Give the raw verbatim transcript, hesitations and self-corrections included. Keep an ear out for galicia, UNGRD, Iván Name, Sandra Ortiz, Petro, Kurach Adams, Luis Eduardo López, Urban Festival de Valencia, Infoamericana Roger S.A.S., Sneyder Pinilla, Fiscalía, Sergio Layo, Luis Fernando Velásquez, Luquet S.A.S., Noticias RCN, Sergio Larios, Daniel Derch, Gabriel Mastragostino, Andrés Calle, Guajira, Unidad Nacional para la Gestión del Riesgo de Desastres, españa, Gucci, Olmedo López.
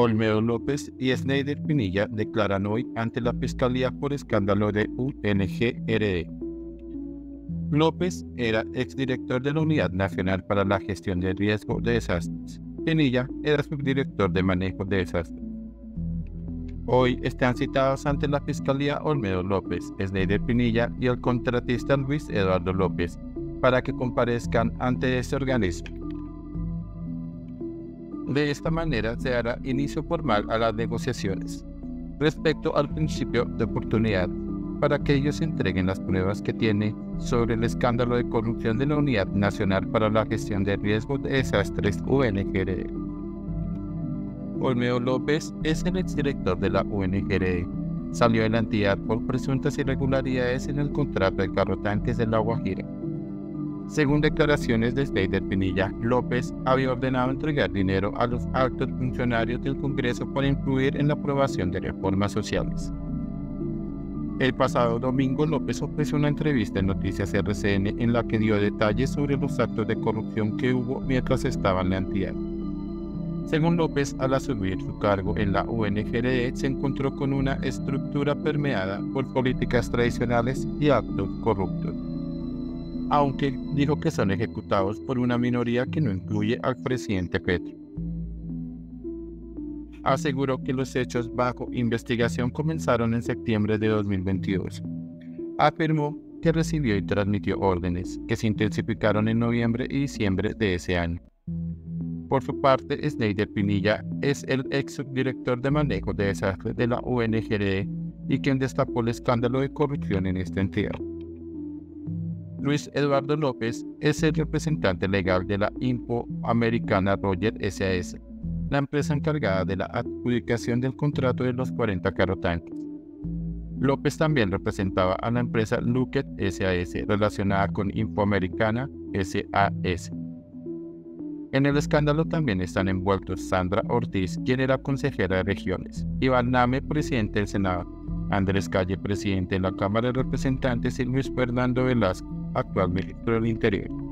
Olmedo López y Sneyder Pinilla declaran hoy ante la Fiscalía por escándalo de U N G R D. López era exdirector de la Unidad Nacional para la Gestión de Riesgo de Desastres. Pinilla era subdirector de Manejo de Desastres. Hoy están citados ante la Fiscalía Olmedo López, Sneyder Pinilla y el contratista Luis Eduardo López para que comparezcan ante este organismo. De esta manera se hará inicio formal a las negociaciones respecto al principio de oportunidad para que ellos entreguen las pruebas que tiene sobre el escándalo de corrupción de la Unidad Nacional para la Gestión de Riesgos de Desastres U N G R D. Olmedo López es el exdirector de la U N G R D. Salió de la entidad por presuntas irregularidades en el contrato de carrotanques de La Guajira. Según declaraciones de Sneyder Pinilla, López había ordenado entregar dinero a los altos funcionarios del Congreso por influir en la aprobación de reformas sociales. El pasado domingo, López ofreció una entrevista en Noticias R C N en la que dio detalles sobre los actos de corrupción que hubo mientras estaba en la entidad. Según López, al asumir su cargo en la U N G R D, se encontró con una estructura permeada por políticas tradicionales y actos corruptos, aunque dijo que son ejecutados por una minoría que no incluye al presidente Petro. Aseguró que los hechos bajo investigación comenzaron en septiembre de dos mil veintidós. Afirmó que recibió y transmitió órdenes que se intensificaron en noviembre y diciembre de ese año. Por su parte, Sneyder Pinilla es el ex subdirector de manejo de desastres de la U N G R D y quien destapó el escándalo de corrupción en esta entidad. Luis Eduardo López es el representante legal de la Infoamericana Roger S A S, la empresa encargada de la adjudicación del contrato de los cuarenta carrotanques. López también representaba a la empresa Luquet S A S relacionada con Infoamericana S A S. En el escándalo también están envueltos Sandra Ortiz, quien era consejera de regiones, Iván Name, presidente del Senado, Andrés Calle, presidente de la Cámara de Representantes, y Luis Fernando Velásquez, actual ministro del Interior.